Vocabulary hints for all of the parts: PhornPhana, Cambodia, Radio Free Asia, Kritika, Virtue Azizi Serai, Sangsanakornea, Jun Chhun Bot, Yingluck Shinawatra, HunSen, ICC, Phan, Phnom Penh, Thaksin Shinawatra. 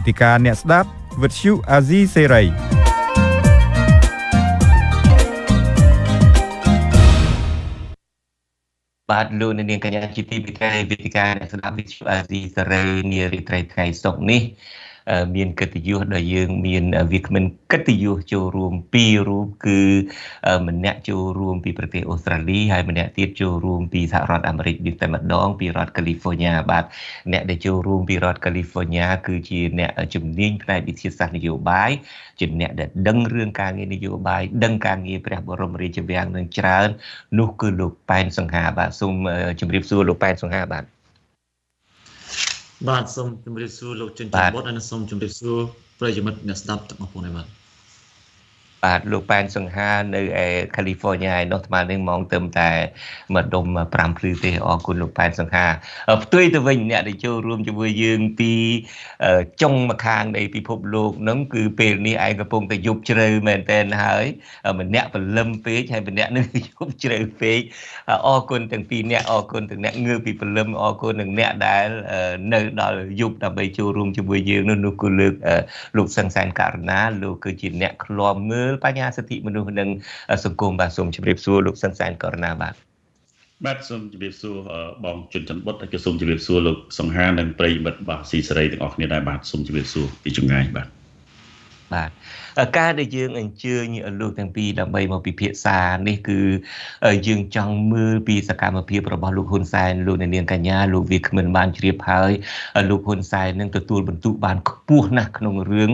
Kritika អ្នកស្ដាប់ Virtue Azizi Serai បាទលោកអ្នកនាងកញ្ញាជាទីមេត្រី Kritika អ្នកស្ដាប់ Virtue Azizi Serai នារីត្រីថ្ងៃសុក្រនេះមានកិត្តិយសដែលយើងមានវាគ្មិនកិត្តិយសចូលរួម2រូបគឺម្នាក់ចូលរួមពីប្រទេសអូស្ត្រាលីហើយម្នាក់ទៀតចូលរួមពីសហរដ្ឋអាមេរិកតែម្ដងពីរដ្ឋ California បាទអ្នកដែលចូលរួមពីរដ្ឋ California គឺជាអ្នកជំនាញផ្នែកវិទ្យាសាស្ត្រនយោបាយជាអ្នកដែលដឹងរឿងការងារនយោបាយដឹងការងារព្រះបរមរាជវាំងនឹងច្រើននោះគឺលោកប៉ែនសង្ហាបាទសូមជម្រាបសួរលោកប៉ែនសង្ហាបាទបាទសូមជម្រាបសួរលោកជុនច័ន្ទបុត្រហើយសូមជម្រាបសួរប្រិយមិត្តអ្នកស្ដាប់ទាំងអស់គ្នាបាទលោកប៉ែនសង្ហានៅឯ California ឯនោះស្មើនឹងម៉ោងទៅតែមួយដុំ5ភ្លឺទេអរគុណលោកប៉ែនសង្ហាផ្ទុយទៅវិញអ្នកដែលចូលរួមជាមួយយើងពីចុងម្ខាងនៃពិភពលោកនឹងគឺពេលនេះឯងកំពុងតែយប់ជ្រៅមែនទែនហើយម្នាក់ព្រលឹមពេកហើយម្នាក់នឹងយប់ជ្រៅពេកអរគុណទាំងពីរអ្នកអរគុណទាំងអ្នកងើបពីព្រលឹមអរគុណនឹងអ្នកដែលនៅដល់យប់ដើម្បីចូលរួមជាមួយយើងនោះគឺលោកសង្សានករណាលោកគឺជាអ្នកឃ្លាំមើលបញ្ញាសិទ្ធិមនុស្សនិងសង្គមបាទសូមជម្រាបសួរលោកសង្សានករណាបាទសូមជម្រាបសួរបងជុនច័ន្ទបុត្រហើយក៏សូមជម្រាបសួរលោកសង្ហានិងប្រិយមិត្តបាទស៊ីសេរីទាំងអស់គ្នាដែរបាទសូមជម្រាបសួរពីចម្ងាយបាទការដែលយើងអញ្ជើញលោកទាំងពីរដើម្បីមកពិភាក្សានេះគឺយើងចង់មើលពីសកម្មភាពរបស់លោកហ៊ុនសែនលោកនាងកញ្ញាលោកវាគ្មិនបានជ្រាបហើយលោកហ៊ុនសែននឹងទទួលបន្ទុកបានខ្ពស់ណាស់ក្នុងរឿង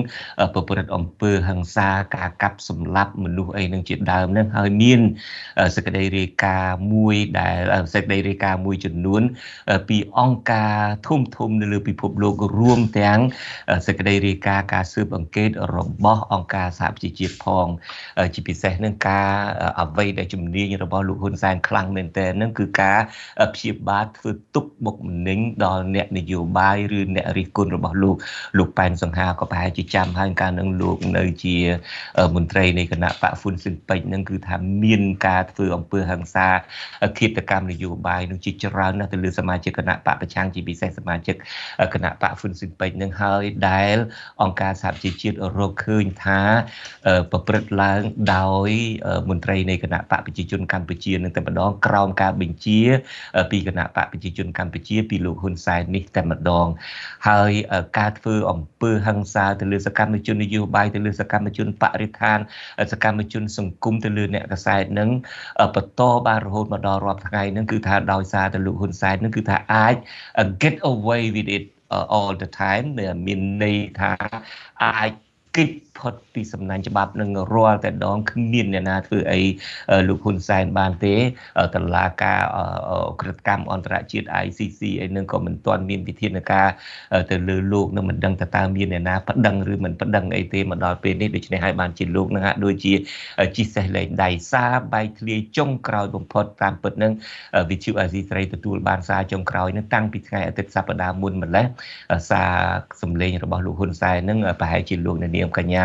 ប្រព្រឹត្តអំពើហិង្សាការកាប់សម្លាប់មនុស្សអីនឹងជាដើមនឹងហើយមានសេចក្តីរាយការណ៍មួយដែលសេចក្តីរាយការណ៍មួយចំនួនពីអង្គការធំៗនៅលើពិភពលោករួមទាំងសេចក្តីរាយការណ៍ការស៊ើបអង្កេតរបស់អង្គការសហប្រជាជាតិផងជាពិសេសនឹងការអ្វីដែលជំនាញរបស់លោកហ៊ុនសែនខ្លាំងមែនទែននឹងគឺការព្យាបាទធ្វើទុកបុកម្នេញដល់អ្នកនយោបាយឬអ្នករិះគន់របស់លោកប៉ែនសង្ហាក៏ប្រហែលជាចាំហើយការនឹងលោកនៅជាមន្ត្រីនៃគណៈបកហ៊ុនស៊ិនប៉ិចនឹងគឺថាមានការធ្វើអំពើហិង្សាឃាតកម្មនយោបាយនឹងជាច្រើនណាស់ទៅលើសមាជិកគណៈបកប្រឆាំងជាពិសេសសមាជិកគណៈបកហ៊ុនស៊ិនប៉ិចនឹងហើយដែលអង្គការសហប្រជាជាតិរកឃើញថាប្រព្រឹត្តឡើងដោយមន្ត្រីនៃគណៈបកប្រជាជនកម្ពុជានឹងតែម្ដងក្រោមការបញ្ជាពីគណៈបកប្រជាជនកម្ពុជាពីលោកហ៊ុនសែននេះតែម្ដងហើយការធ្វើអំពើហិង្សាទៅលើសកម្មជននយោបាយទៅលើសកម្មជនបរិស្ថានសកម្មជនសង្គមទៅលើអ្នកកសែតនឹងបន្តបានរហូតមកដល់រាប់ថ្ងៃនឹងគឺថាដោយសារតែលោកហ៊ុនសែននឹងគឺថាអាច get away with it all the time មានន័យថាអាចគេផុតពីសំណាញ់ច្បាប់នឹងរាល់តែដងគ្មានអ្នកណាធ្វើអីលោកហ៊ុនសែនបានទេតុលាការក្រឹតកម្មអន្តរជាតិ ICC អីនឹងក៏មិនទាន់មានវិធានការទៅលើលោកនឹងមិនដឹងថាតើមានអ្នកណាប្តឹងឬមិនប្តឹងអីទេមកដល់ពេលនេះដូច្នេះហើយបានជាលោកនឹងហាក់ដូចជាជិះសេះលេងដៃសារបែកធ្លាយចុងក្រោយបំផុតតាមពិតនឹងវិទ្យុអាស៊ីសេរីទទួលបានសារចុងក្រោយនឹងតាំងពីថ្ងៃអាទិត្យសប្តាហ៍មុនម្លេះសារសម្លេងរបស់លោកហ៊ុនសែននឹងប្រហែលជាលោកនាងកញ្ញា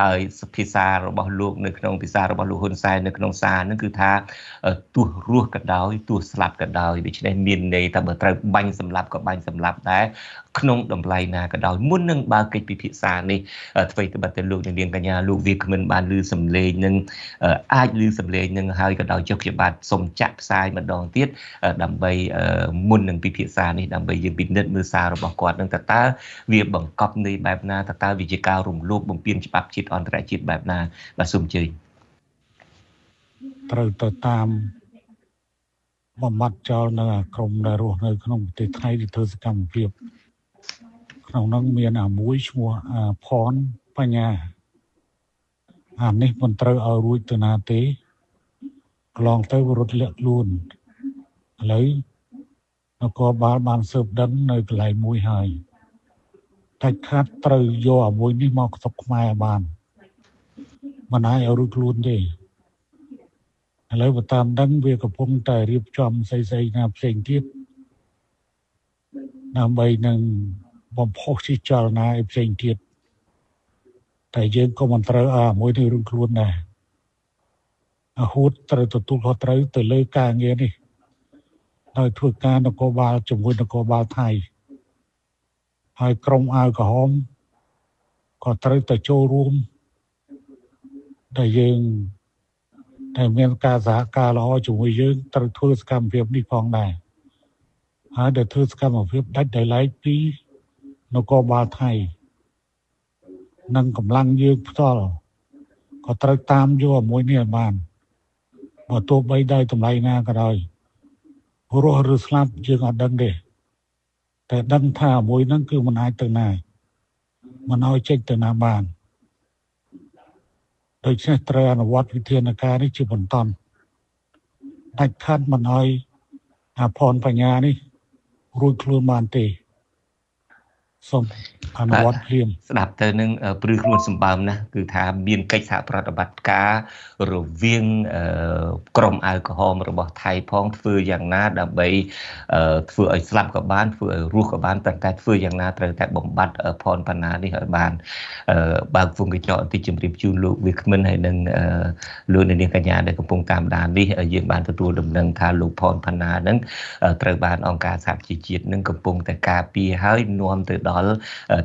ហើយភាសារបស់លោកនៅក្នុងភាសារបស់លោកហ៊ុនសែននៅក្នុងសារនឹងគឺថាទោះរស់ក៏ដោយទោះស្លាប់ក៏ដោយដូច្នេះមានន័យថាបើត្រូវបាញ់សម្លាប់ក៏បាញ់សម្លាប់ដែរក្នុងតម្លៃណាក៏ដោយមុននឹងបើកិច្ចពិភាក្សានេះអ្វីត្បិតតែលោកនាងកញ្ញាលោកវាគ្មិនបានឮសំឡេងនឹងអាចឮសំឡេងនឹងហើយក៏ដោយចុះជាបាទសូមចាក់ផ្សាយម្ដងទៀតដើម្បីមុននឹងពិភាក្សានេះដើម្បីយើងពិនិត្យមើលសាររបស់គាត់នឹងតើវាបង្កប់ន័យបែបណាតើវាជាការរំលោភបំពានច្បាប់ជាតិអន្តរជាតិបែបណាបាទសូមអញ្ជើញត្រូវទៅតាមបំបត្តិចោលនៅអាក្រមដែលរស់នៅក្នុងប្រទេសថៃដែលធ្វើសកម្មភាពក្នុងនោះមានអាមួយឈ្មោះPhornPhana អានេះមិនត្រូវឲ្យរួចទៅណាទេកន្លងទៅរត់លាក់ខ្លួនឥឡូវនគរបាលបានស៊ើបដឹងនៅកន្លែងមួយហើយតែខាត់ត្រូវយកអាមួយនេះមកស្រុកខ្មែរបានមិនហើយឲ្យរួចខ្លួនទេ แล้วก็ตามดังเวียกพงไต่รีบจอมใส่ๆนับเสียงที่นำใบหนึ่งบอมพกสิจารนาเสียงที่แต่เย็นก็มันตระอาไม่ได้รุ่งรุ่นนะอาหุตตระตุตุลเขาตระตุเลยกลางเงี้ยนี่ได้ทุกงานนกบาลจมูกนกบาลไทยไอ้กรมอาก็หอมก็ตระตุโจรูมแต่เย็นแต่เมียนกาสาการล้อจมูกเยอะตระทุสกรรมเพียบนี่พองได้หาเดือดทุสกรรมเพียบได้หลายปีนกบาลไทยนั่งกำลังยืดต่อก็ตระตามยั่วมวยเนี่ยบ้านบ่ตัวใบได้ทำไรหน้าก็ได้รัวหรือสลับยืดอัดดังเดแต่ดังท่ามวยนั่นคือมันหายตั้งนานมันเอาเช็คตั้งนานบ้านโดยใช้ตระนวัดวิทยาการนี่ชื่อผลตอนนักท่านมันเอาอาพรปัญญานี่รุ่ยคลื่นบ้านเตะสมอันวัดเรียมสนับแต่หนึ่งปรือรุ่นสมบัตินะคือทาบินไก่สาปฏิบัติการหรือเวียงกรมแอลกอฮอล์ระบบไทยพ้องฟื้นอย่างน่าดับใบฟื้นไอ้สลับกับบ้านฟื้นรูกับบ้านแต่การฟื้นอย่างน่าแต่บ่มบัดพรพนาที่หอยบานบางฟุ้งกิจจ์ที่จุ่มริบจูลูวิกมันให้หนึ่งลูในเนียงกัญญาในกระพงตามด่านที่ยืนบ้านตัวดำเนินทาลูพรพนานั้นตระบานองค์การสามจีจีนึงกระพงแต่กาปีให้นวมแต่ดอล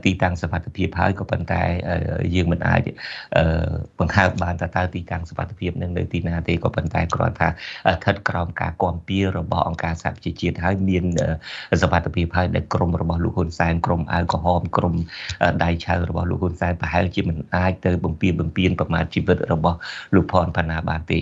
ตีตังสมัติเพียบหายก็เป็นแต่ยืมมันอาจบางครั้งบางตาตีตังสมัติเพียบหนึ่งเลยตีนาตีก็เป็นแต่กรอนทางทัดกรองการกวมปีระบอบองค์การสามจีจีหายเมียนสมัติเพียบหายในกรมระบอบลูกคนแสนกรมแอลกอฮอล์กรมได้ใช้ระบอบลูกคนแสนไปหายยืมมันอาจเติมบ่มปีนประมาณชีวิตระบอบลูกพรพนาบานตี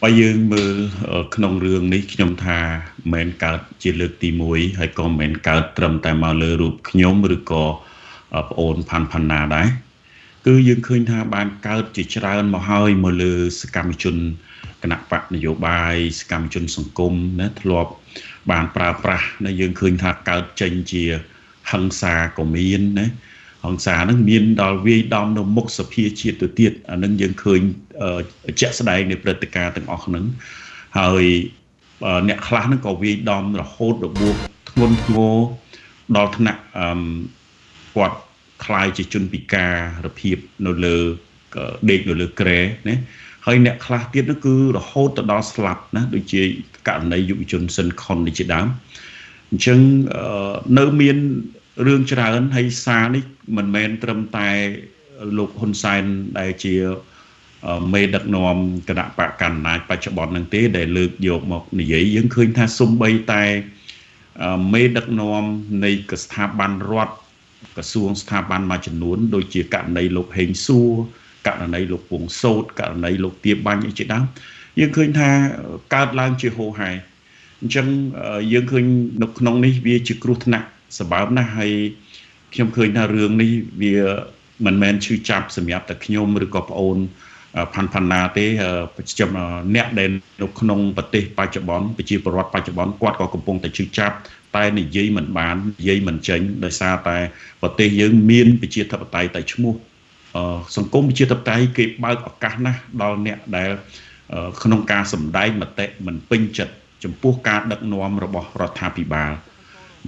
ไปยืมมือขนมเรืองนี้ขยมทาเหม็นกาดจีเลือกตีมวยให้ก็เหม็นกาดตรมแต่มาเลือรูปขยมหรือก็โอนพันนาได้คือยืมคืนทาบานกาดจีชราอนมาให้มาเลือสกามจุนขณะปะนโยบายสกามจุนสังคมนะทลบบานปราปราในยืมคืนทากาดเจนเจียหังซาก็มีนนะองศาหนึ่งมีนดาววีดอมนมกสเพียเชียตัวเตี้ยอันนั้นยังเคยเจ้าแสดงในปฏิกิริยาต่างออกนั้นเฮ้ยเนี่ยคลาสนั้นก็วีดอมเราโคตรบวกงนโง่ดาวถนัดกอดคลายจิตจุนปิการะเพียบโนเลเด็กโนเลเกรเนี่ยเฮ้ยเนี่ยคลาสเตี้ยนั่นคือเราโคตรดาวสลับนะโดยเฉพาะการในยุคจนเซนคอนในจิตดามจึงเนื้อมีนเรื่องชราอันให้ซานี่มันเมนตรมตายลูกคนไซน์ได้เชียวเมดักนอมกระดาปะกันนายปัจจุบันนั่งเต้ได้เลือกโยกหมกในยิ่งยังคืนท่าซุ่มใบตายเมดักนอมในกสถาบันรัฐกระทรวงสถาบันมาจนุนโดยเชี่ยวกันในลูกเฮงซัวกันในลูกวงโซดกันในลูกเตียบันยังเชี่ยดังยังคืนท่าการล้างเชี่ยวโหหายจังยังคืนนกน้องนี่เบียจิกรุธนักสบายนะให้ขยมเคยน่าเรื่องนี้เวียมันแมนชื่อจับสมัยแต่ขยมหรือกอบโอนพันนาเต้จำเนี่ยเด่นนกขนงปฏิปัจจุบันไปจีประวัติปัจจุบันกวาดกอกระพงแต่ชื่อจับตายในยีเหมือนบ้านยีเหมือนเชิงโดยซาตายปฏิยังมีนไปจีทับตายแต่ชั่วโมงสังคมไปจีทับตายเก็บบ้านออกกันนะดอนเนี่ยได้ขนงการสมได้มาเตะเหมือนปิ้งจัดจำพวกการดักนวมระบบรัฐาภิบาล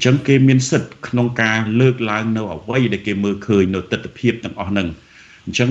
จังเกมีนสิทธิ์ขนมกาเลิกล้างเนื้อเอาไว้ได้เกมือเคยเนื้อตัดเพียบต่างอ่อนหนึ่งจัง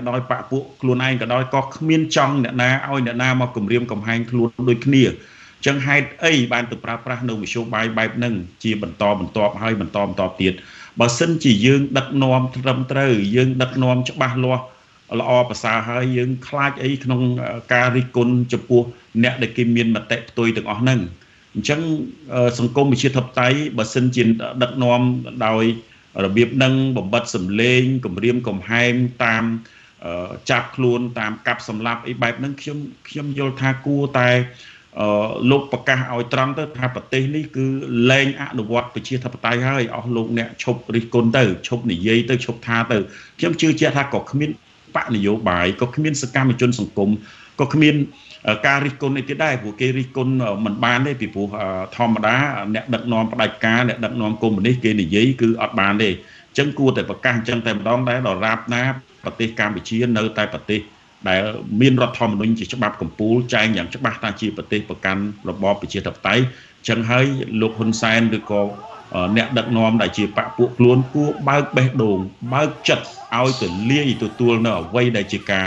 ៏ដោយប៉ាពួកខ្លួនឯងក៏ដោយក៏គ្មានចង់អ្នកណាឲ្យអ្នកណាមកគម្រាមកំហែងខ្លួនដូចគ្នាអញ្ចឹងហេតុអីបានទៅប្រើប្រាស់នៅមធ្យោបាយបែបហ្នឹងជាបន្តបន្តហើយបន្តបន្តទៀតបើសិនជាយើងដឹកនាំត្រឹមត្រូវយើងដឹកនាំច្បាស់លាស់ល្អប្រសើរហើយយើងខ្លាចអីក្នុងការរិះគន់ចំពោះអ្នកដែលគេមានមតិផ្ទុយទាំងអស់ហ្នឹង អញ្ចឹងសង្គមវិជាធិបតេយ្យបើសិនជាដឹកនាំដោយរបៀបហ្នឹងបំបត្តិសម្លេងគម្រាមកំហែងតាមចាក់ខ្លួនតាមកាប់សម្លាប់អីបែបហ្នឹងខ្ញុំយល់ថាគួរតែលោកប្រកាសឲ្យត្រង់ទៅថាប្រទេសនេះគឺលែងអនុវត្តប្រជាធិបតេយ្យហើយអស់លោកអ្នកឈប់រិះគន់ទៅឈប់និយាយទៅឈប់ថាទៅខ្ញុំជឿជាក់ថាក៏គ្មានបកនយោបាយក៏គ្មានសកម្មជនសង្គម ក៏គ្មានការរិះគន់នេះទៀតដែរព្រោះគេរិះគន់មិនបានទេពីព្រោះធម្មតាអ្នកដឹកនាំផ្ដាច់ការអ្នកដឹកនាំកុម្មុយនីសគេនិយាយគឺអត់បានទេអញ្ចឹងគួរតែប្រកាសអញ្ចឹងតែម្ដងដែរដល់រាប់ណាប្រទេសកម្ពុជានៅតែប្រទេសដែលមានរដ្ឋធម្មមនុញ្ញជាច្បាប់កំពូលចែងយ៉ាងច្បាស់ថាជាប្រទេសប្រកាន់របបប្រជាធិបតេយ្យអញ្ចឹងហើយលោកហ៊ុនសែនឬក៏អ្នកដឹកនាំដែលជាបព្វពួកខ្លួនគួរបើកបេះដូងបើកចិត្តឲ្យទៅលាយទៅទួលនៅអ្វីដែលជាការ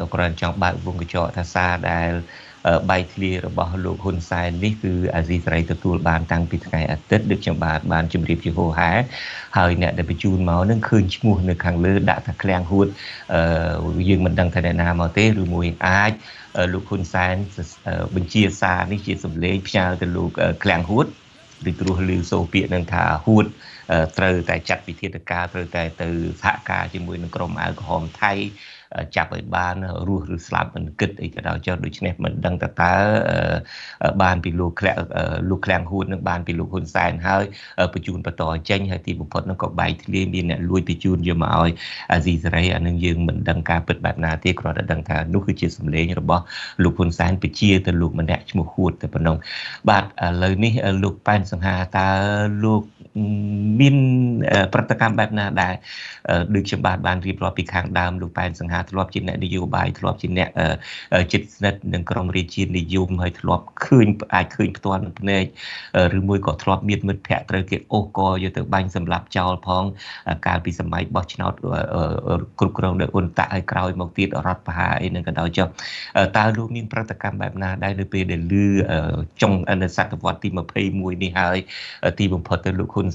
អរគុណចង់បើកវងកញ្ចក់ថាសារដែល ឬព្រោះលឺសូពាកនឹងថាហួតត្រូវតែចាត់វិធានការត្រូវតែទៅសហការជាមួយនឹងក្រុមអាល់កុហលថៃចាប់ឲ្យបានរស់ឬស្លាប់មិនគិតអីក៏ដោយចោះដូច្នេះមិនដឹងតើបានពីលោកក្លាក់ហ៊ូតនឹងបានពីលោកហ៊ុនសែនហើយបញ្ជូនបន្តចេញហើយទីបំផុតនឹងក៏បែកធ្លាយមានអ្នកលួចបញ្ជូនយកមកឲ្យអាស៊ីសេរីអានឹងយើងមិនដឹងការពិតបែបណាទេគ្រាន់តែដឹងថានោះគឺជាសម្លេងរបស់លោកហ៊ុនសែនពជាទៅលោកម្នាក់ឈ្មោះហួតតែប៉ុណ្ណឹងបាទឥឡូវនេះលោកប៉ែនសង្ហាតើលោក ហ៊ុន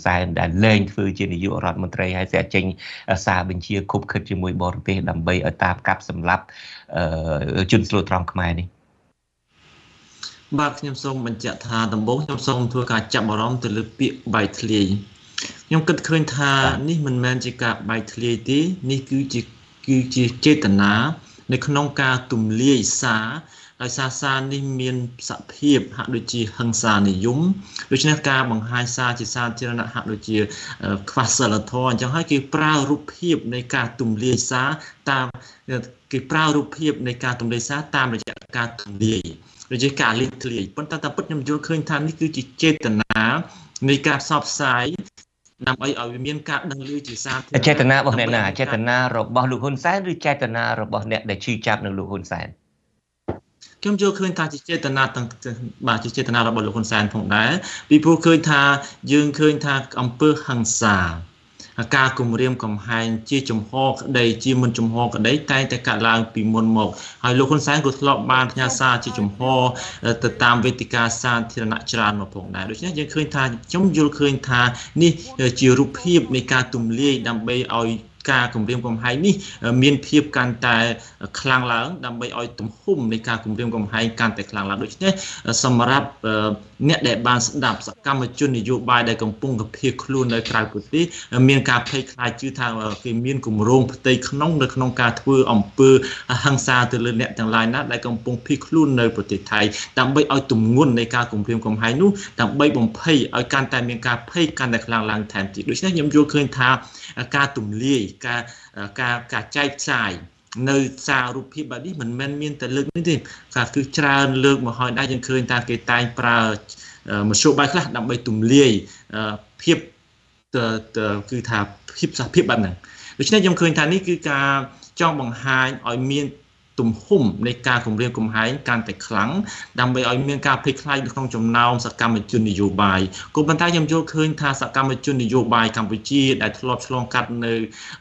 សែនដែលលែងធ្វើជានាយករដ្ឋមន្ត្រីហើយស្អិតចេញសារបញ្ជាគុបខិតជាមួយបរទេសដើម្បីឲ្យតាមកាប់សម្លាប់ជនស្លូតត្រង់ខ្មែរនេះបាទខ្ញុំសូមបញ្ជាក់ថាដំបូងខ្ញុំសូមធ្វើការចាប់អារម្មណ៍ទៅលើពាក្យបាយធ្លាយខ្ញុំគិតឃើញថានេះមិនមែនជាការបាយធ្លាយទេនេះគឺជាចេតនានៅក្នុងការទម្លាយសារ ដោយសារសារនេះមានសភាពហាក់ដូចជាហិង្សានិយមដូច្នេះការបង្ហាញសារជាសាធារណៈហាក់ដូចជាខ្វះសិលធម៌អញ្ចឹងហើយគេប្រើរូបភាពនៃការទម្លាយសារតាមគេប្រើរូបភាពនៃការទម្លាយសារតាមរយៈការទម្លាយដូចជាការលេចធ្លាយប៉ុន្តែតាមពិតខ្ញុំយល់ឃើញថានេះគឺជាចេតនានៃការផ្សព្វផ្សាយដើម្បីឲ្យវាមានការដឹងឮជាសាធារណៈចេតនារបស់អ្នកណាចេតនារបស់លោកហ៊ុនសែនឬចេតនារបស់អ្នកដែលឈឺចាប់នៅលោកហ៊ុនសែនខ្ញុំយល់ឃើញថាជាចេតនាទាំងបាទជាចេតនារបស់លោកហ៊ុនសែនផងដែរពីព្រោះឃើញថាយើងឃើញថាអំពើហិង្សាការគំរាមកំហែងជាចំហក្តីជាមិនចំហក្តីតែតែកើតឡើងពីមុនមកហើយលោកហ៊ុនសែនក៏ធ្លាប់បានផ្ញើសារជាចំហទៅតាមវេទិកាសាធារណៈច្រើនមកផងដែរដូច្នេះយើងឃើញថាខ្ញុំយល់ឃើញថានេះជារូបភាពនៃការទម្លាយដើម្បីឲ្យការគំរាមកំហែងនេះមានភាពកាន់តែខ្លាំងឡើងដើម្បីឲ្យទំហំនៃការគំរាមកំហែងកាន់តែខ្លាំងឡើងដូច្នេះសម្រាប់អ្នកដែលបានស្ដាប់សកម្មជននយោបាយដែលកំពុងកភៀសខ្លួននៅក្រៅប្រទេសមានការភ័យខ្លាចជឿថាគេមានគម្រោងផ្ទៃក្នុងនៅក្នុងការធ្វើអំពើហិង្សាទៅលើអ្នកទាំងឡាយណាដែលកំពុងភៀសខ្លួននៅប្រទេសថៃដើម្បីឲ្យទម្ងន់នៃការគំរាមកំហែងនោះដើម្បីបំភ័យឲ្យកាន់តែមានការភ័យកាន់តែខ្លាំងឡើងថែមទៀតដូច្នេះខ្ញុំយល់ឃើញថាការទម្លាយការចែកផ្សាយនៅសាររូបភាពបែបនេះមិនមែនមានតែលើកនេះទេការគឺច្រើនលើកមកហើយដែរយើងឃើញថាគេតែងប្រើមធ្យោបាយខ្លះដើម្បីទម្លាយភាពគឺថាភាពសភាពបែបហ្នឹងដូច្នេះខ្ញុំឃើញថានេះគឺការចង់បង្ហាញឲ្យមានទំហំនៃការគំរាមកំហែងកាន់តែខ្លាំងដើម្បីឲ្យមានការភ័យខ្លាចនៅក្នុងចំណោមសកម្មជននយោបាយក៏ប៉ុន្តែខ្ញុំយល់ឃើញថាសកម្មជននយោបាយកម្ពុជាដែលធ្លាប់ឆ្លងកាត់នៅ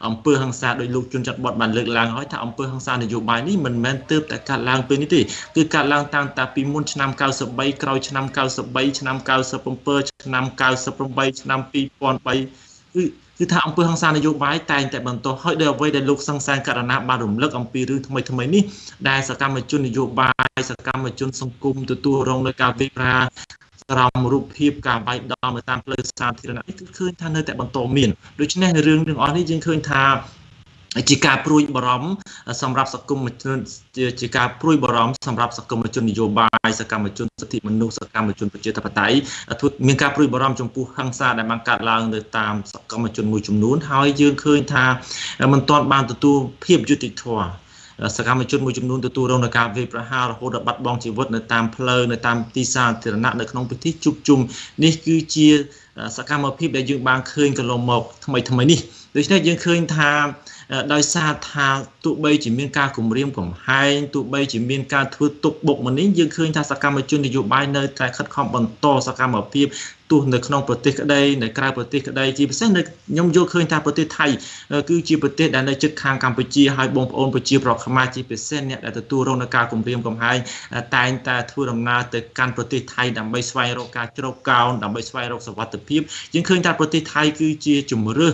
អំពើហិង្សាដោយលោកជុនច័ន្ទបតបានលើកឡើងហើយថាអំពើហិង្សានយោបាយនេះមិនមែនទើបតែកើតឡើងពេលនេះទេគឺកើតឡើងតាំងតែពីមុនឆ្នាំ93ក្រោយឆ្នាំ93ឆ្នាំ97ឆ្នាំ98ឆ្នាំ2003គឺថាអំពើហិង្សានយោបាយតែងតែបន្តហើយដោយអ្វីដែលលោកសង្សានករណីបានរំលឹកអំពីរឿងថ្មីនេះដែលសកម្មជននយោបាយសកម្មជនសង្គមទទួលរងនៅការវិប្រាក្រោមរូបភាពការវាយដំនៅតាមផ្លូវសាធារណៈនេះគឺឃើញថានៅតែបន្តមានដូច្នេះរឿងទាំងអស់នេះយើងឃើញថាជាការព្រួយបារម្ភសម្រាប់សង្គមជាការព្រួយបារម្ភសម្រាប់សង្គមជននយោបាយសកម្មជនសិទ្ធិមនុស្សសកម្មជនប្រជាធិបតេយ្យមានការព្រួយបារម្ភចំពោះហិង្សាដែលបានកើតឡើងនៅតាមសកម្មជនមួយចំនួនហើយយើងឃើញថាមិនទាន់បានទទួលភាពយុត្តិធម៌សកម្មជនមួយចំនួនទទួលរងនឹងការវាយប្រហាររហូតដល់បាត់បង់ជីវិតនៅតាមផ្លូវនៅតាមទីសាធារណៈនៅក្នុងពិធីជួបជុំនេះគឺជាសកម្មភាពដែលយើងបានឃើញកន្លងមកថ្មីនេះដូច្នេះយើងឃើញថាដោយសារថាទោះបីជាមានការគំរាមកំហែងទោះបីជាមានការធ្វើទុកបុកម្នេញយើងឃើញថាសកម្មជននយោបាយនៅតែខិតខំបន្តសកម្មភាពទោះនៅក្នុងប្រទេសក្តីនៅក្រៅប្រទេសក្តីជាពិសេសនៅខ្ញុំយល់ឃើញថាប្រទេសថៃគឺជាប្រទេសដែលនៅជិតខាងកម្ពុជាហើយបងប្អូនប្រជាប្រដ្ឋខ្មែរជាពិសេសអ្នកដែលទទួលរងនឹងការគំរាមកំហែងតែងតែធ្វើដំណើរទៅកាន់ប្រទេសថៃដើម្បីស្វែងរកការជ្រកកោនដើម្បីស្វែងរកសុវត្ថិភាពយើងឃើញថាប្រទេសថៃគឺជាជំរឿស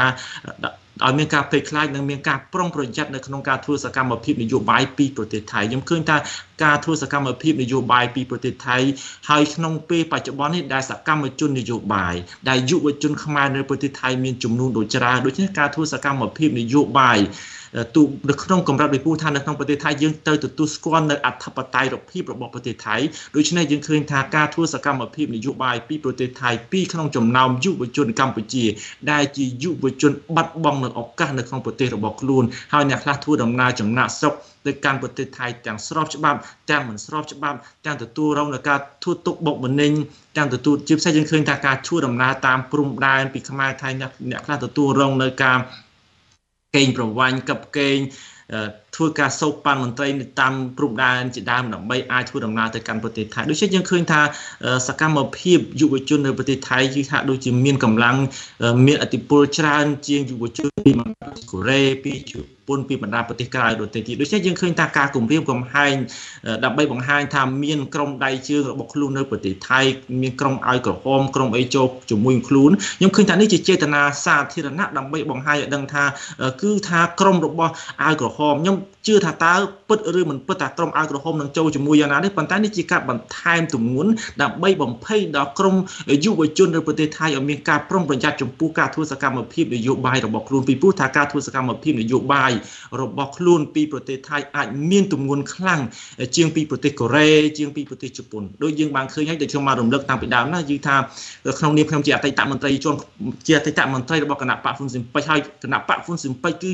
ារឲ្យមានការភ័យខ្លាចនិងមានការប្រុងប្រយ័ត្ននៅក្នុងការធ្វើសកម្មភាពនយោបាយពីប្រទេសថៃខ្ញុំឃើញថាការធ្វើសកម្មភាពនយោបាយពីប្រទេសថៃហើយក្នុងពេលបច្ចុប្បន្ននេះដែលសកម្មជននយោបាយដែលយុវជនខ្មែរនៅប្រទេសថៃមានចំនួនដូចច្រើនដូច្នេះការធ្វើសកម្មភាពនយោបាយទូនៅក្នុងកម្រិតវិពុលថានៅក្នុងប្រទេសថៃយើងទៅទទួលស្គាល់នៅអធិបតេយ្យភាពរបស់ប្រទេសថៃដូច្នេះយើងឃើញថាការធ្វើសកម្មភាពនយោបាយពីប្រទេសថៃពីក្នុងចំណោមយុវជនកម្ពុជាដែលជាយុវជនបាត់បង់នៅឱកាសនៅក្នុងប្រទេសរបស់ខ្លួនហើយអ្នកខ្លះធ្វើដំណើរចំណាក់ស្រុកទៅកាន់ប្រទេសថៃទាំងស្របច្បាប់ទាំងមិនស្របច្បាប់ទាំងទទួលរងនឹងការធ្វើទុកបុកម្នេញទាំងទទួលជាផ្សេងយើងឃើញថាការធ្វើដំណើរតាមព្រំដែនពីខ្មែរថៃអ្នកខ្លះទទួលរងនៅការកេងប្រវ័ញ្ចកັບកេង Thua cả sâu pan mình tây tam group đa chỉ đam đẳng bay ai thua đẳng nào tới căn bậc thái đối xét những khơi tha sakam hợp hiệp dụ với chôn ở bậc thái như hạ đối chỉ miên cầm lăng miên atipul chan chiên dụ với chôn bị mà cổ re bị chụp pôn bị bản đa bậc thái đối tây thì đối xét những khơi ta ca cùng riêng cùng hai đẳng bay bằng hai tham miên krong đai chưa bọc luôn nơi bậc thái miên krong ai cổ hom krong ai châu chủ mui khốn nhưng khơi ta đấy chỉ chê na xa thì là nát đẳng bay bằng hai đằng tha cứ tha krong độc bo ai cổ hom nhưng chưa thà ta bứt rư mình bứt ta trong alcohol nâng châu chủng mùi giờ nào đấy phần tán đi chỉ cả bằng time tụng muốn đã bay bằng pay đó trong du với chôn rồi bứt thay ở miền ca trong bờ giặt chủng pu ca thua saka mà phim để du bay rồi bọc luôn vì pu thà ca thua saka mà phim để du bay rồi bọc luôn vì bứt thay ảnh miền tụng muốn khăng chiêng vì bứt Korea chiêng vì bứt Japan đôi riêng bằng khơi nhá để cho mà đồng lực tam bị đám là như thà không niệm không chỉ tay tạm mình tay chôn chia tay tạm mình tay rồi bọc cả nạp bạc phun sừng bay hay cả nạp bạc phun sừng bay cứ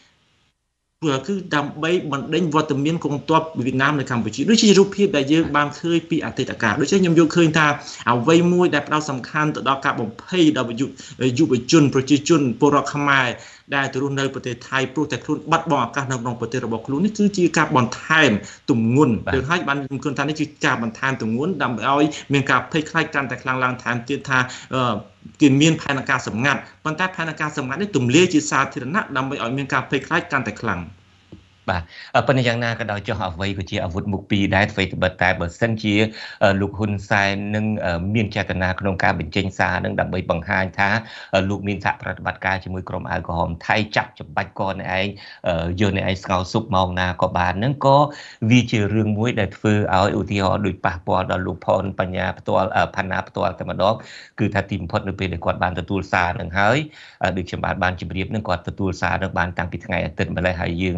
vừa cứ đạp bay bằng đánh vào tầm miên công toa Việt Nam này cam bơi chi đối chi rụp hiệp đại dương bang khơi pi ạt tệ tất cả đối chi nhầm vô khơi ta ảo vây môi đẹp đau sầm khăn tự đo cả bồng hay đào dụ bị chun pro chi chun pro khamai ได้ตัวรุ่นในประเทศไทยโปรแต่รุ่นบัดบ่ออากาศนอกนอกประเทศระบบครูนี่คือជាការបន្ថែមទំនួន បាទប៉ុន្តែយ៉ាងណាក៏ដោយចោះអ្វីគឺជាអាវុធមុខពីរដែលធ្វើទៅតែបើសិនជាលោកហ៊ុនសែននឹងមានចេតនាក្នុងការបញ្ចេញសារនឹងដើម្បីបង្ហាញថាលោកមានស័ក្តិប្រតិបត្តិការជាមួយក្រុមអាល់កហុលថៃចាប់ច្បបាច់គាត់ឯងយល់នៃឯស្ងោសុខមកណាក៏បានហ្នឹងក៏វាជារឿងមួយដែលធ្វើឲ្យឧទាហរណ៍ដូចប៉ះពាល់ដល់លោកផនបញ្ញាផ្ទាល់ផាណាផ្ទាល់តែម្ដងគឺថាទីបំផុតនៅពេលដែលគាត់បានទទួលសារនឹងហើយដូចជាបានជាជម្រាបនឹងគាត់ទទួលសារនឹងបានតាំងពីថ្ងៃអាទិត្យម្លេះ ប៉ុន្តែយើង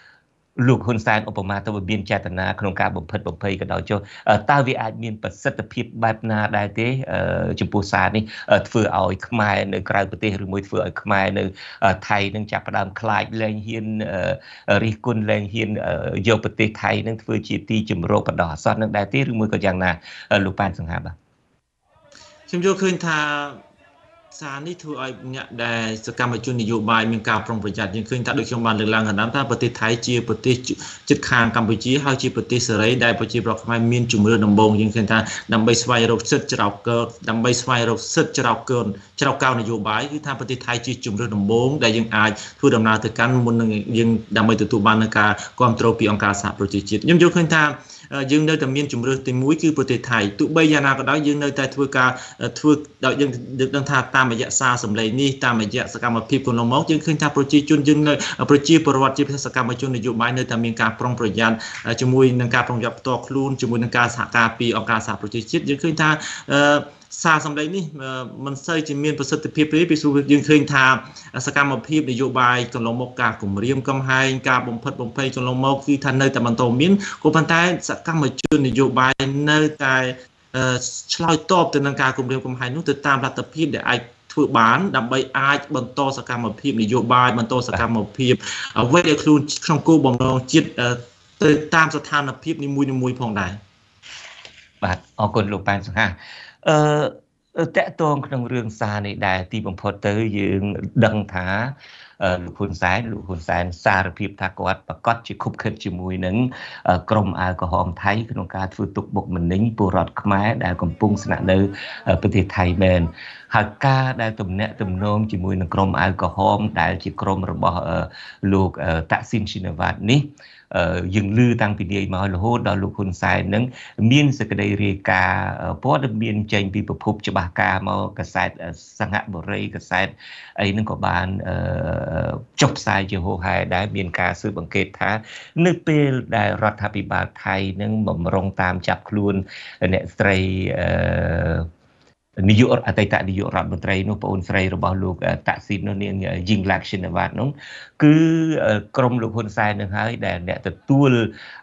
លោកហ៊ុនសែនឧបមាទៅវាមានចេតនាក្នុងការបំផិតបំភ័យក៏ដោយចុះតើវាអាចមានប្រសិទ្ធភាពបែបណាដែរទេចំពោះសារនេះធ្វើឲ្យខ្មែរនៅក្រៅប្រទេសឬមួយធ្វើឲ្យខ្មែរនៅថៃនឹងចាប់ផ្ដើមខ្លាចលែងហ៊ានរិះគន់លែងហ៊ានយកប្រទេសថៃនឹងធ្វើជាទីជំរកបដិអាសន្ននឹងដែរទេឬមួយក៏យ៉ាងណាលោកប៉ានសង្ហាបាទ សាននេះធ្វើឲ្យអ្នកដែលសកម្មជននយោបាយមានការប្រុងប្រយ័ត្នយើងឃើញថាដូចខ្ញុំបានលើកឡើងកណ្ដាលថាប្រទេសថៃជាប្រទេសជិតខាងកម្ពុជាហើយជាប្រទេសសេរីដែលប្រជាប្រដ្ឋខ្មែរមានជំរឿនដំបងយើងឃើញថាដើម្បីស្វែងរកសិទ្ធិចរោកក៏ដើម្បីស្វែងរកសិទ្ធិចរោកកូនចរោកកោននយោបាយគឺថាប្រទេសថៃជាជំរឿនដំបងដែលយើងអាចធ្វើដំណើរទៅកាន់មុននឹងយើងដើម្បីទទួលបានការគាំទ្រពីអង្គការសហប្រជាជាតិខ្ញុំយល់ឃើញថា យើងនៅតែមានជំរឿនទីមួយគឺប្រទេសថៃទោះបីយ៉ាងណាក៏ដោយយើងនៅតែធ្វើការធ្វើដោយយើងដឹងថាតាមរយៈសារសម្លេងនេះតាមរយៈសកម្មភាពក្នុងមុខយើងឃើញថាប្រជាជនយើងនៅប្រជាពលរដ្ឋជាសកម្មជននយោបាយនៅតែមានការប្រុងប្រយ័ត្នជាមួយនឹងការប្រុងប្រយ័ត្នផ្ទាល់ខ្លួនជាមួយនឹងការសហការពីអង្គការសហប្រជាជាតិយើងឃើញថា សារសម្ដែងនេះមិនសូវជាមានប្រសិទ្ធភាពទេពីព្រោះយើងឃើញថាសកម្មភាពនយោបាយក្នុងមុខការគម្រាមកំហែងការបំផិតបំភ័យក្នុងមុខគឺថានៅតែបន្តមានក៏ប៉ុន្តែសកម្មជននយោបាយនៅតែ ធ្វើបានដើម្បីអាចបន្តសកម្មភាពនយោបាយបន្តសកម្មភាពអ្វីដែលខ្លួនក្នុងគោលបំណងជាតិទៅតាមស្ថានភាពនីមួយៗផងដែរបាទអរគុណលោកប៉ែនសង្ហា តើតងក្នុងរឿងសារនេះដែរទីបំផុតទៅយើងដឹងថា លោកហ៊ុនសែនសារភាពថាគាត់ប្រកាសជាខុបខិតជាមួយនឹងក្រុមអាល់កហុលថៃក្នុងការធ្វើទុកបុកម្នេញពលរដ្ឋខ្មែរដែលកំពុងស្នាក់នៅប្រទេសថៃមែន หากการได้ตำแหน่งตำนมជាមួយនឹងក្រុមអៅកហមតែលជាក្រុមរបស់លោកតាក់ស៊ីនស៊ីណាវ៉ាតនេះ នយោរដ្ឋអតីតនយោរដ្ឋមន្ត្រីនោះបងស្រីរបស់លោកតាក់ស៊ីននោះនាងយីងឡាក់ឈិនវ៉ាតនោះគឺក្រុមលោកហ៊ុនសែននឹងហើយដែលអ្នកទទួលឲ្យអ្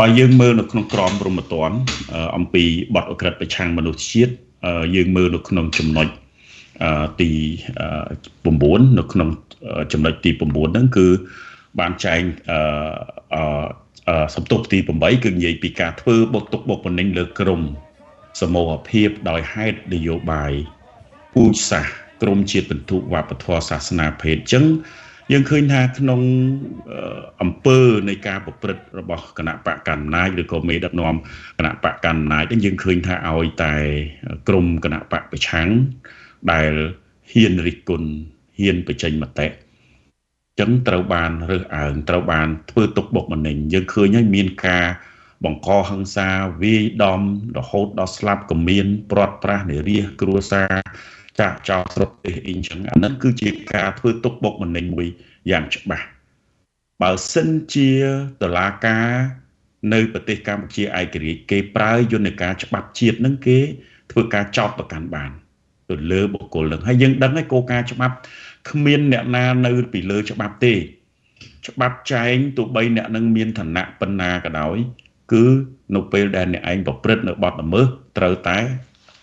បើយើងមើលនៅក្នុងក្រមរំតនអំពីបទអក្រិតប្រឆាំងមនុស្សជាតិយើងមើលនៅក្នុងចំណុចទី 9 យើងឃើញថាក្នុងអំពើនៃការប្រព្រឹត្តរបស់គណៈបកកណ្ដាលអាជ្ញាឬក៏មេដឹកនាំគណៈបកកណ្ដាលអាជ្ញាយើងឃើញថាឲ្យតែក្រុមគណៈបកប្រឆាំងដែលហ៊ានរិះគន់ហ៊ានបញ្ចេញមតិអញ្ចឹងត្រូវបានរើសអើងត្រូវបានធ្វើទុកបុកម្នេញយើងឃើញហើយមានការបង្កហិង្សាវាយដំរហូតដល់ស្លាប់ក៏មានព្រាត់ប្រាសនារីគ្រួសារ ចាក់ចោលស្រុកទេសអីចឹងអានឹងគឺជាការធ្វើទុកបុកម្នេញមួយយ៉ាងច្បាស់បើសិនជាតុលាការនៅប្រទេសកម្ពុជាឯករាជ្យគេប្រើយន្តការច្បាប់ជាតិនឹងគេធ្វើការចោលប្រកាន់បានទៅលើបុគ្គលនឹងហើយយើងដឹងហើយគោលការណ៍ច្បាប់គ្មានអ្នកណានៅពីលើច្បាប់ទេច្បាប់ចែងទោះបីអ្នកនឹងមានឋានៈបណ្ណាក៏ដោយគឺនៅពេលដែលអ្នកឯងប្រព្រឹត្តនៅបទល្មើសត្រូវតែ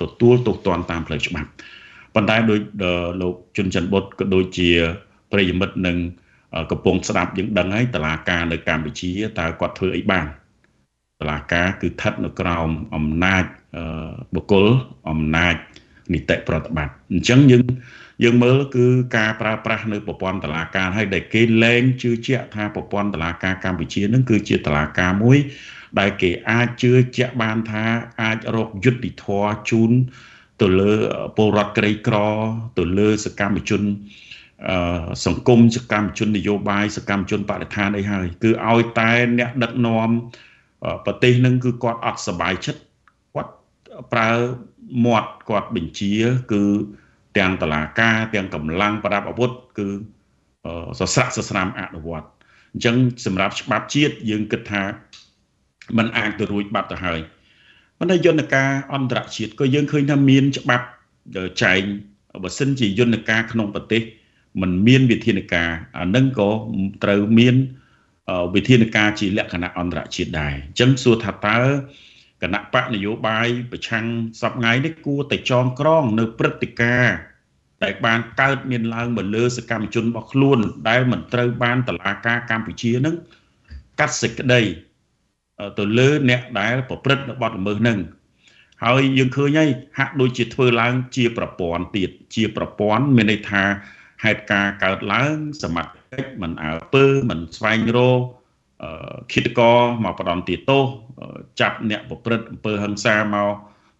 ទទួលទោសទណ្ឌតាមផ្លូវច្បាប់ ប៉ុន្តែដោយលោកជនច័ន្ទបុត្រក៏ដូចជាប្រិយមិត្តនឹងកំពុងស្ដាប់យើងដឹងហើយតឡាការនៅកម្ពុជាតើគាត់ធ្វើអីបានតឡាការគឺស្ថិតនៅក្រោមអំណាចបុគ្គលអំណាចនីតិប្រតិបត្តិអញ្ចឹងយើងមើលគឺការប្រើប្រាស់នៅប្រព័ន្ធតឡាការហើយដែលគេលែងជឿជាក់ថាប្រព័ន្ធតឡាការកម្ពុជានឹងគឺជាតឡាការមួយដែលគេអាចជឿជាក់បានថាអាចរកយុត្តិធម៌ជូន ទៅលើពលរដ្ឋក្រីក្រទៅលើសកម្មជនសង្គមបរិឋានអីហើយគឺឲ្យតែអ្នកដឹកនាំប្រទេសនឹងគឺគាត់អត់សប្បាយចិត្តគាត់ប្រើមាត់គាត់បញ្ជាគឺទាំងតឡាការទាំងកម្លាំងបដិបអាវុធគឺសស្រាក់សស្រាមអនុវត្តអញ្ចឹងសម្រាប់ច្បាប់ជាតិយើងគិតថា มันចែងបើសិនជាយន្តការក្នុងប្រទេសមិនមានវិធានការអានឹងក៏ត្រូវមានវិធានការជាលក្ខណៈអន្តរជាតិដែរអញ្ចឹងសួរថាតើគណៈបកនយោបាយប្រឆាំងសពថ្ងៃនេះគួរតែចងក្រងនៅព្រឹត្តិការណ៍ដែលបានកើតមានឡើង ទៅលើអ្នកដែលប្រព្រឹត្តបទល្មើសហ្នឹងហើយយើងឃើញហើយហាក់ដូចជាធ្វើឡើងជាប្រព័ន្ធទៀតជាប្រព័ន្ធមានន័យថាហេតុការកើតឡើងសមត្ថកិច្ចមិនអើពើមិនស្វែងរកឃាតករមកផ្ដន់ទោសចាប់អ្នកប្រព្រឹត្តអំពើហិង្សាមក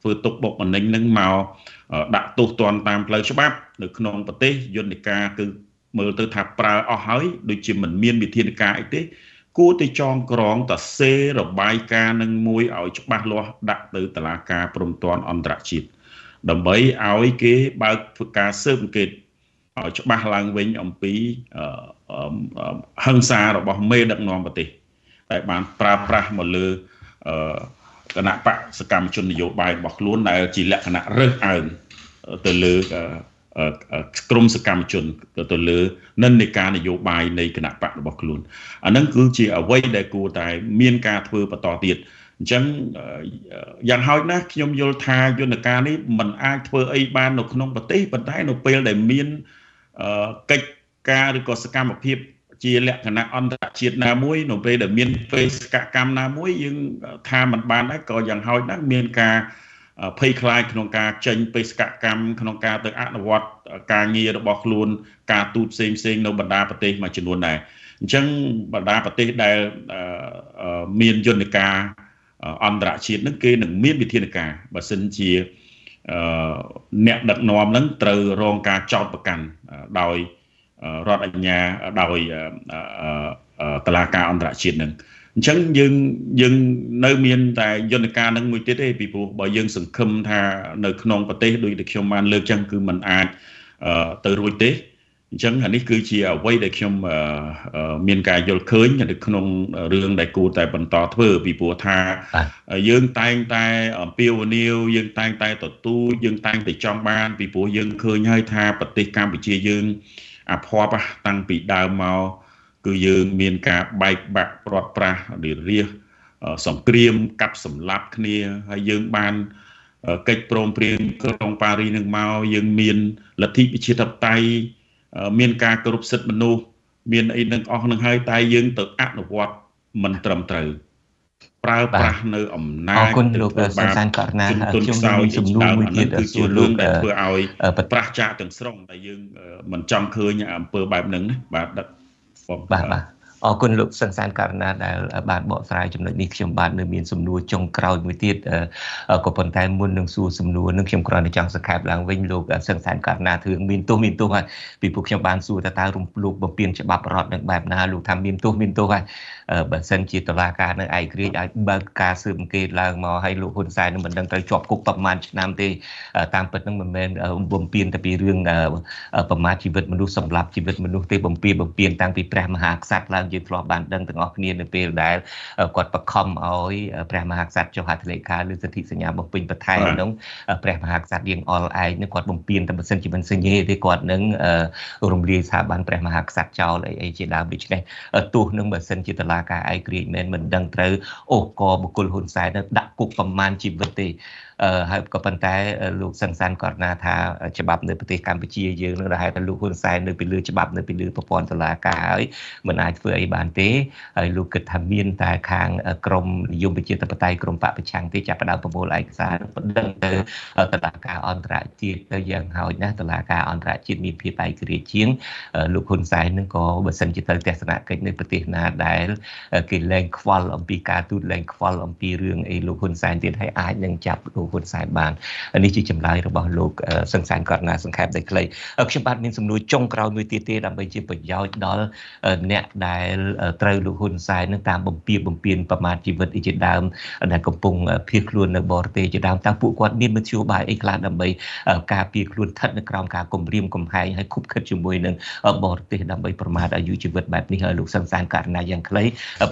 Phương tục bọc bằng ninh nâng màu đặt tù toàn tàm lời cho bác được nông bật tế dân đề ca cứ mở từ thạp bà ở hỏi đối chìm mình miên bị thiên đề ca ấy tế cô tế chọn cổ ta xê rồi bài ca nâng môi ở cho bác loa đặt từ tà la ca bồm toàn ổn đặc chịt đồng bấy áo ấy kế bác phước ca sớm kết ở cho bác làng vinh ông phí hân xa rồi bác mê đậm nông bật tế tại bán pra pra mà lư Kena pak sekam cun yo bai bok luon na cilak kena reh aun telu krum sekam cun telu nen ni ka yo bai nei kena pak bok luon anang ku chi awai dai ku tai mien ka thwe bata tiet chang yang hoi na khnyom yol tha yun ka ni man aaj thwe ai ban no knong patis pantai no pel dai mien kech ka ru ko sakamaphiep ជាលក្ខណៈអន្តរជាតិណាមួយនៅពេលដែលមានបេសកកម្មណាមួយយើងថាมันបាន រដ្ឋអញ្ញាដោយរដ្ឋអតឡាការអន្តរជាតិនឹងអញ្ចឹងយើងនៅមានតែយន្តការនឹងមួយទៀតទេពីព្រោះបើយើងសង្ឃឹមថានៅក្នុងប្រទេសដោយតែខ្ញុំបានលើកចឹងគឺមិនអាចទៅរួចទេអញ្ចឹងអានេះគឺជាអ្វីដែលខ្ញុំមានការយល់ឃើញនៅក្នុងរឿងដែលគួរតែបន្តធ្វើពីព្រោះថាយើងតែងតែអំពាវនាវយើងតែងតែទទួលយើងតែងតែចង់បានពីព្រោះយើងឃើញហើយថាប្រទេសកម្ពុជាយើង អរគុណលោក សង្សានករណីដែលបានបកស្រាយចំណុចនេះខ្ញុំបាទនឹងមានសំណួរចុងក្រោយមួយទៀតក៏ប៉ុន្តែមុននឹងសួរសំណួរនឹងខ្ញុំគ្រាន់តែចង់សង្ខេបឡើងវិញលោកសង្សានករណី ព្រះមហាក្សត្រចុះហត្ថលេខាលើសិទ្ធិសញ្ញាបំពេញបន្ថែមនោះព្រះមហាក្សត្រយើងអល់ឯងគាត់បំពេញតែ ហើយក៏ប៉ុន្តែលោកសង្សានករណាថាច្បាប់នៅប្រទេសកម្ពុជាយើងនឹង នេះជាចម្លើយរបស់លោកសង្សានករណាសង្ខេបដែលខ្លីខ្ញុំបាទមានសំណួរចុងក្រោយមួយទៀតទេដើម្បីជិះបញ្យោដល់អ្នកដែលត្រូវលោកហ៊ុនសែននឹងតាមបំពីបំពីប្រមាថជីវិត អរគុណបងចន្ទបុត្រកាប់ទៅខ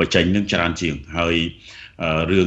បច្ចេកញនឹងច្រើនជាងហើយ เรื่อง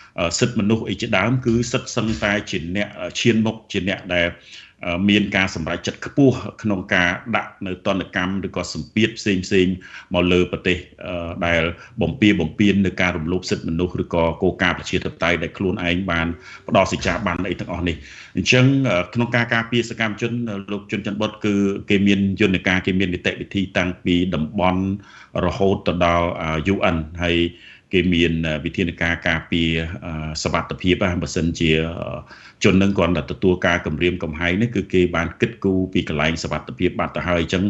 សិទ្ធិមនុស្សឯជាដើមគឺសិទ្ធិសង្តែជំនះឈានមុខជាអ្នកដែលមានការសម្រេចចិត្តខ្ពស់ក្នុងការដាក់នៅទណ្ឌកម្មឬក៏សម្ពាធផ្សេងៗមកលើប្រទេសដែលបំពេញបំពេញនៅការរំលោភសិទ្ធិមនុស្សឬក៏កោការប្រជាធិបតេយ្យដែលខ្លួនឯងបានផ្ដោតសេចក្ដីបានអីទាំងអស់នេះអញ្ចឹងក្នុងការការពារសកម្មជនលោកជនច័ន្ទបុតគឺគេមានយន្តការគេមាននីតិវិធីតាំងពីតំបន់រហូតទៅដល់ គេមាន វិធានការការពារសវត្ថិភាពរបស់ បាទអរគុណលោកសំសានគាត់ណាស់លោកបានស្ងាត់បាទខ្ញ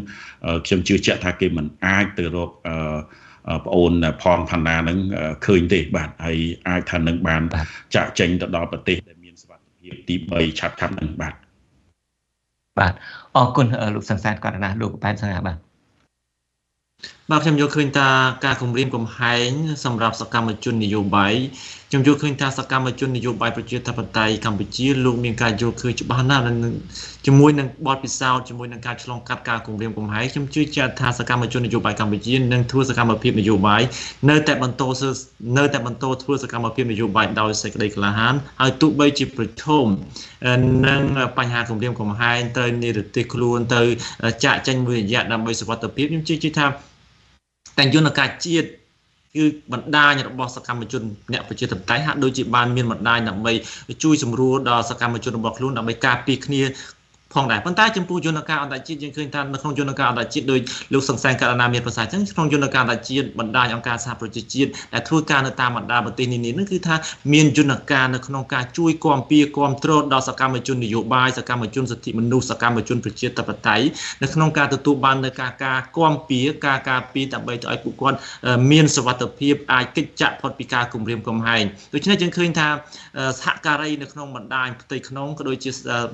ុំយល់ឃើញថាការគម្រាមកំហែងសម្រាប់សកម្មជននយោបាយ តែយន្តការជាតិគឺបណ្ដាញរបស់សកម្មជនអ្នកប្រជាធិបតេយ្យហាក់ដូចជាបានមានបណ្ដាញដើម្បីជួយសម្រួលដល់សកម្មជនរបស់ខ្លួនដើម្បីការពារគ្នា ផងដែរប៉ុន្តែចំពោះយន្តការអន្តរជាតិយើងឃើញថានៅក្នុងយន្តការអន្តរជាតិដោយលោកសង្សានកាលណាមានប្រសាសន៍អញ្ចឹងក្នុងយន្តការអន្តរជាតិបណ្ដាញអង្គការសហប្រជាជាតិដែលធ្វើការនៅតាមបណ្ដាប្រទេសនានានឹងគឺថាមានយន្តការនៅក្នុងការជួយគាំពារគាំទ្រដល់សកម្មជននយោបាយសកម្មជនសិទ្ធិមនុស្សសកម្មជនប្រជាធិបតេយ្យនៅក្នុងការទទួលបាននៅការការពារដើម្បីឲ្យពួកគាត់មានសវត្ថិភាពអាចកិច្ចចាក់ផុតពីការគំរាមកំហែងដូច្នេះយើងឃើញថាសហការីនៅក្នុងបណ្ដាញផ្ទៃក្នុងក៏ដូចជា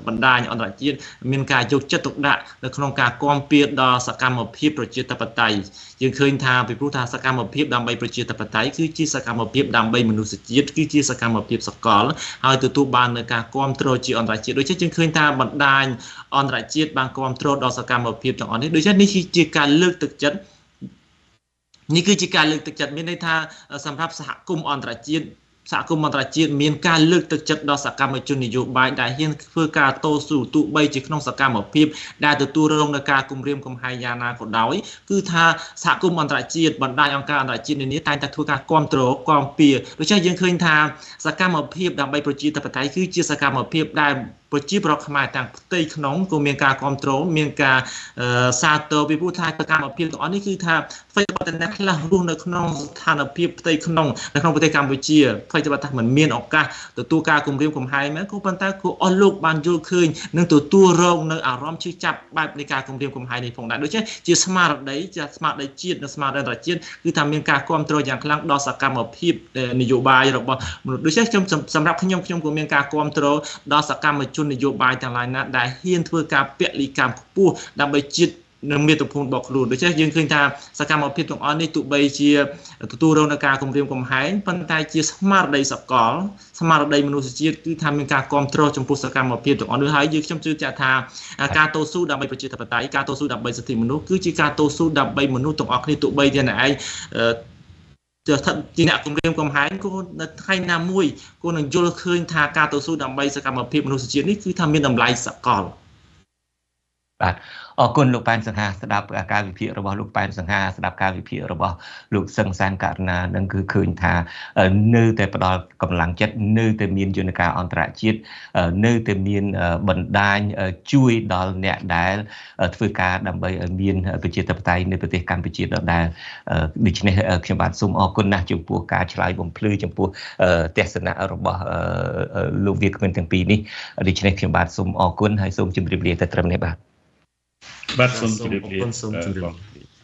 បណ្ដាញអន្តរជាតិ មានការយកចិត្តទុកដាក់នៅក្នុងការគាំពារដល់សកម្មភាពប្រជាធិបតេយ្យគឺជាសកម្មភាពដើម្បីមនុស្សជាតិគឺជាសកម្មភាពសកលហើយទទួលបាននៅការគាំទ្រជាអន្តរជាតិដូចនេះគឺជាការលើកទឹកចិត្តនេះគឺជាការលើកទឹកចិត្តមានន័យថាសម្រាប់សហគមន៍អន្តរជាតិ សហគមន៍អន្តរជាតិមានការលើកទឹកចិត្តដល់សកម្មជននយោបាយដែលហ៊ានធ្វើការតស៊ូទោះបីជាក្នុងសកម្មភាពដែលទទួលរងនឹងការគំរាមកំហែងយ៉ាងណាក៏ដោយគឺថាសហគមន៍អន្តរជាតិបណ្ដាញអង្គការអន្តរជាតិនានាតែងតែធ្វើការគាំទ្រ ប្រជាប្រខមតែទាំងផ្ទៃក្នុងក៏មានការគាំទ្រមានការសាទរពីព្រោះថាសកម្មភាពទាំងអស់នេះគឺថាផ្ទៃប៉ុន្តែខ្លះនោះនៅក្នុងស្ថានភាពផ្ទៃក្នុងក្នុងប្រទេសកម្ពុជាផ្ទៃបតនៈខ្លះនោះនៅក្នុងឋានភាពផ្ទៃក្នុងនៅក្នុងប្រទេសកម្ពុជាផ្ទៃបតនៈមិនមានឱកាសទទួលការគំរាមកំហែងមែនក៏ប៉ុន្តែគូអស់លោកបានយល់ឃើញនិងទទួលរងនៅអារម្មណ៍ឈឺចាប់បែបនៃការគំរាមកំហែងនេះផងដែរដូច្នេះជាស្មារតីជាស្មារតីជាតិនិងស្មារតីអាត្មា ដែលហ៊ានធ្វើការពាក់លីកម្មខ្ពស់ដើម្បីជាតិនិងមេត្តភូមិរបស់ខ្លួនដូច្នេះយើងឃើញថាសកម្មភាពទាំងអស់នេះទោះបីជាទទួលរងនៅការគំរាមកំហែងប៉ុន្តែជាស្មារតីសកលស្មារតីមនុស្សជាតិគឺថាមានការគាំទ្រចំពោះសកម្មភាពទាំងអស់នេះហើយយើងខ្ញុំជឿជាក់ថាការតស៊ូដើម្បីប្រជាធិបតេយ្យការតស៊ូដើម្បីសិទ្ធិមនុស្សគឺជាការតស៊ូដើម្បីមនុស្សទាំងអស់គ្នាទោះបីជាអ្នកឯង តែថ្ងៃណាមួយគូនឹងយល់ឃើញថាការតស៊ូដើម្បីសកម្មភាពមនុស្សជាតិនេះគឺថាមានតម្លៃសកល បាទសូមជម្រាបលា